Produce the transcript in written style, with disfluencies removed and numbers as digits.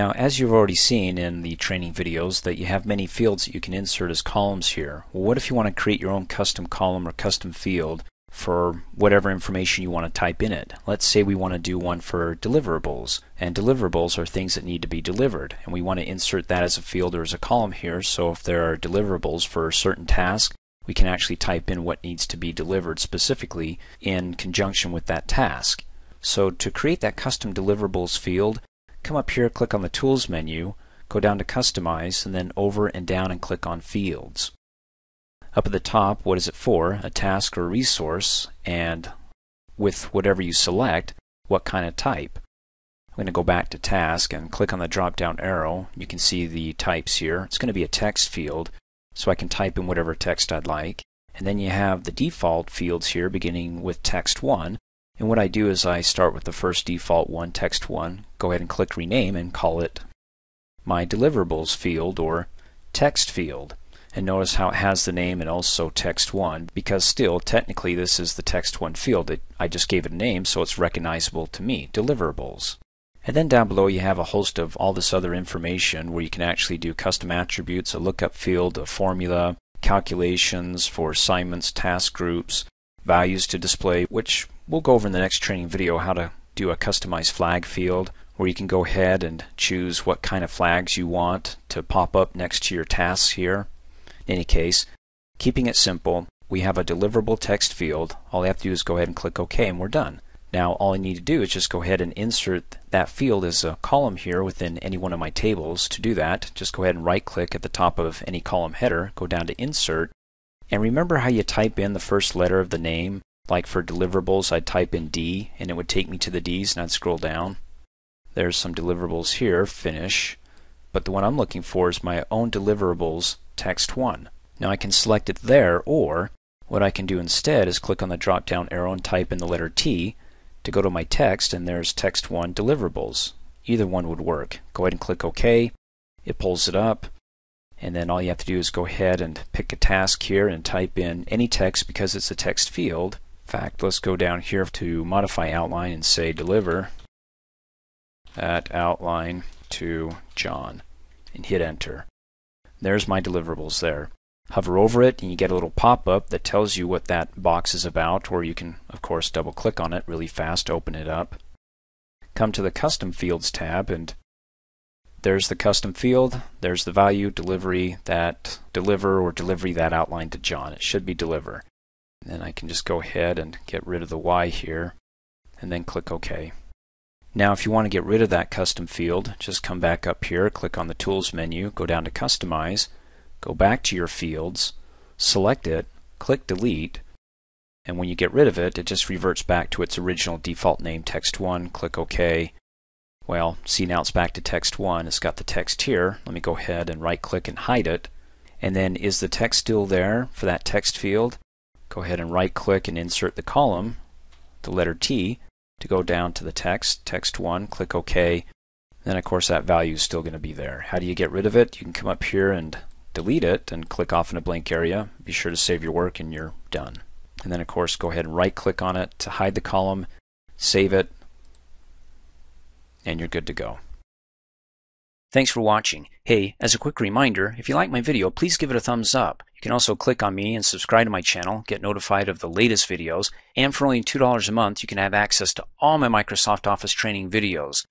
Now, as you've already seen in the training videos, that you have many fields that you can insert as columns here. Well, what if you want to create your own custom column or custom field for whatever information you want to type in it? Let's say we want to do one for deliverables, and deliverables are things that need to be delivered, and we want to insert that as a field or as a column here. So if there are deliverables for a certain task, we can actually type in what needs to be delivered specifically in conjunction with that task. So to create that custom deliverables field, come up here, click on the Tools menu, go down to Customize, and then over and down and click on Fields. Up at the top, what is it for? A task or resource, and with whatever you select, what kind of type. I'm going to go back to Task and click on the drop-down arrow. You can see the types here. It's going to be a text field, so I can type in whatever text I'd like. And then you have the default fields here, beginning with text 1. And what I do is I start with the first default one, text 1, go ahead and click rename and call it my deliverables field or text field. And notice how it has the name and also text 1, because still technically this is the text 1 field. I just gave it a name, so it's recognizable to me, deliverables. And then down below you have a host of all this other information where you can actually do custom attributes, a lookup field, a formula, calculations for assignments, task groups, values to display, which we'll go over in the next training video how to do a customized flag field, where you can go ahead and choose what kind of flags you want to pop up next to your tasks here. In any case, keeping it simple, we have a deliverable text field. All I have to do is go ahead and click OK and we're done. Now all I need to do is just go ahead and insert that field as a column here within any one of my tables. To do that, just go ahead and right click at the top of any column header, go down to Insert, and remember how you type in the first letter of the name. Like for deliverables, I'd type in D and it would take me to the D's, and I'd scroll down. There's some deliverables here, finish, but the one I'm looking for is my own deliverables text 1. Now I can select it there, or what I can do instead is click on the drop down arrow and type in the letter T to go to my text, and there's text 1 deliverables. Either one would work. Go ahead and click OK, it pulls it up, and then all you have to do is go ahead and pick a task here and type in any text because it's a text field. In fact, let's go down here to modify outline and say deliver that outline to John and hit enter. There's my deliverables there. Hover over it and you get a little pop-up that tells you what that box is about, or you can of course double click on it really fast to open it up. Come to the custom fields tab and there's the custom field, there's the value, deliver or delivery that outline to John. It should be deliver. Then I can just go ahead and get rid of the Y here and then click OK. Now if you want to get rid of that custom field, just come back up here, click on the Tools menu, go down to Customize, go back to your fields, select it, click Delete, and when you get rid of it, it just reverts back to its original default name, text 1, click OK. Well, see, now it's back to text 1. It's got the text here. Let me go ahead and right click and hide it. And then is the text still there for that text field? Go ahead and right click and insert the column, the letter T, to go down to the text, text 1, click OK. Then of course that value is still going to be there. How do you get rid of it? You can come up here and delete it and click off in a blank area. Be sure to save your work and you're done. And then of course go ahead and right click on it to hide the column, save it, and you're good to go. Thanks for watching. Hey, as a quick reminder, if you like my video, please give it a thumbs up. You can also click on me and subscribe to my channel, get notified of the latest videos, and for only $2 a month, you can have access to all my Microsoft Office training videos.